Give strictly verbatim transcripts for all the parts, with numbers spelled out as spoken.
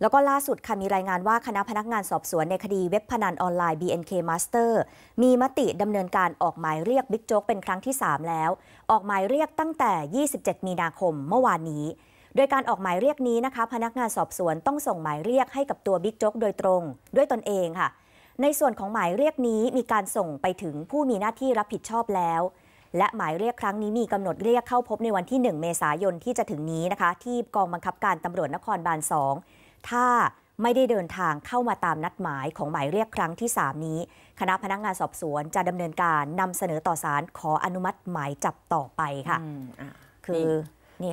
แล้วก็ล่าสุดค่ะมีรายงานว่าคณะพนักงานสอบสวนในคดีเว็บพนันออนไลน์ บี เอ็น เค Master มีมติดำเนินการออกหมายเรียกบิ๊กโจ๊กเป็นครั้งที่สามแล้วออกหมายเรียกตั้งแต่ยี่สิบเจ็ดมีนาคมเมื่อวานนี้โดยการออกหมายเรียกนี้นะคะพนักงานสอบสวนต้องส่งหมายเรียกให้กับตัวบิ๊กโจ๊กโดยตรงด้วยตนเองค่ะในส่วนของหมายเรียกนี้มีการส่งไปถึงผู้มีหน้าที่รับผิดชอบแล้วและหมายเรียกครั้งนี้มีกำหนดเรียกเข้าพบในวันที่หนึ่งเมษายนที่จะถึงนี้นะคะที่กองบังคับการตำรวจนครบาลสองถ้าไม่ได้เดินทางเข้ามาตามนัดหมายของหมายเรียกครั้งที่สามนี้คณะพนักงานสอบสวนจะดำเนินการนำเสนอต่อศาลขออนุมัติหมายจับต่อไปค่ะคือ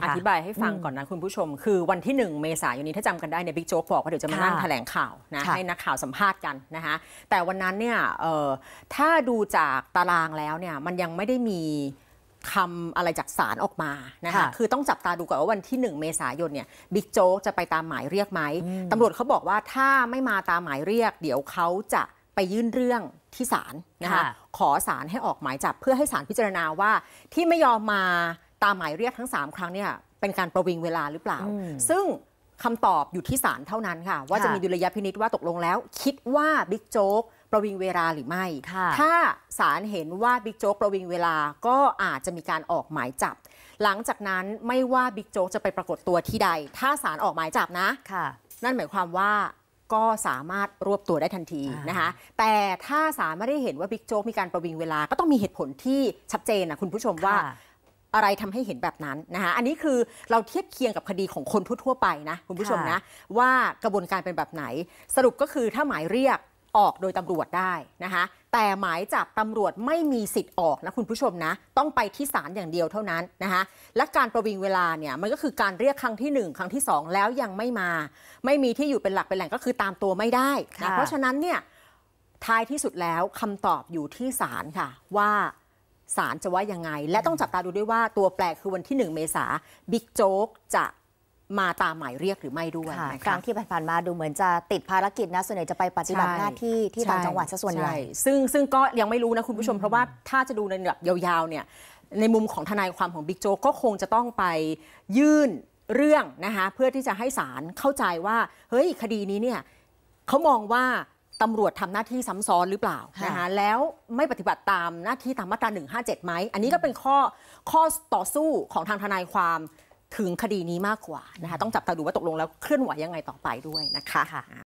อธิบายให้ฟังก่อนนะคุณผู้ชมคือวันที่หนึ่งเมษายนนี้ถ้าจำกันได้เนี่ยบิ๊กโจ๊กบอกว่าเดี๋ยวจะมานั่งแถลงข่าวนะให้นักข่าวสัมภาษณ์กันนะคะแต่วันนั้นเนี่ยถ้าดูจากตารางแล้วเนี่ยมันยังไม่ได้มีคำอะไรจากศาลออกมานะคะคือต้องจับตาดูก่อนว่าวันที่หนึ่งเมษายนเนี่ยบิ๊กโจ๊กจะไปตามหมายเรียกไหมตำรวจเขาบอกว่าถ้าไม่มาตามหมายเรียกเดี๋ยวเขาจะไปยื่นเรื่องที่ศาลนะคะขอศาลให้ออกหมายจับเพื่อให้ศาลพิจารณาว่าที่ไม่ยอมมาตามหมายเรียกทั้งสามครั้งเนี่ยเป็นการประวิงเวลาหรือเปล่าซึ่งคำตอบอยู่ที่ศาลเท่านั้นค่ะว่าจะมีดุลยพินิจว่าตกลงแล้วคิดว่าบิ๊กโจ๊กประวิงเวลาหรือไม่ถ้าศาลเห็นว่าบิ๊กโจ๊กประวิงเวลาก็อาจจะมีการออกหมายจับหลังจากนั้นไม่ว่าบิ๊กโจ๊กจะไปปรากฏตัวที่ใดถ้าศาลออกหมายจับนะนั่นหมายความว่าก็สามารถรวบตัวได้ทันทีนะคะแต่ถ้าศาลไม่ได้เห็นว่าบิ๊กโจ๊กมีการประวิงเวลาก็ต้องมีเหตุผลที่ชัดเจนนะคุณผู้ชมว่าอะไรทำให้เห็นแบบนั้นนะคะอันนี้คือเราเทียบเคียงกับคดีของคนทั่วๆไปนะคุณผู้ชมนะว่ากระบวนการเป็นแบบไหนสรุปก็คือถ้าหมายเรียกออกโดยตำรวจได้นะคะแต่หมายจับตำรวจไม่มีสิทธิ์ออกนะคุณผู้ชมนะต้องไปที่ศาลอย่างเดียวเท่านั้นนะคะและการประวิงเวลาเนี่ยมันก็คือการเรียกครั้งที่หนึ่งครั้งที่สองแล้วยังไม่มาไม่มีที่อยู่เป็นหลักเป็นแหล่งก็คือตามตัวไม่ได้นะเพราะฉะนั้นเนี่ยท้ายที่สุดแล้วคำตอบอยู่ที่ศาลค่ะว่าศาลจะว่ายังไงและต้องจับตาดูด้วยว่าตัวแปรคือวันที่หนึ่งเมษาบิ๊กโจ๊กจะมาตามหมายเรียกหรือไม่ด้วยครั้งที่ผ่านมาดูเหมือนจะติดภารกิจนะส่วนใหญ่จะไปปฏิบัติหน้าที่ที่ต่างจังหวัดซะส่วนใหญ่ซึ่งซึ่งก็ยังไม่รู้นะคุณผู้ชมเพราะว่าถ้าจะดูในระดับยาวๆเนี่ยในมุมของทนายความของบิ๊กโจ๊กก็คงจะต้องไปยื่นเรื่องนะคะเพื่อที่จะให้ศาลเข้าใจว่าเฮ้ยคดีนี้เนี่ยเขามองว่าตำรวจทำหน้าที่ซ้ำซ้อนหรือเปล่านะคะแล้วไม่ปฏิบัติตามหน้าที่ตามมาตราหนึ่งห้าเจ็ดไหมอันนี้ก็เป็นข้อข้อต่อสู้ของทางทนายความถึงคดีนี้มากกว่านะคะต้องจับตาดูว่าตกลงแล้วเคลื่อนไหวยังไงต่อไปด้วยนะคะ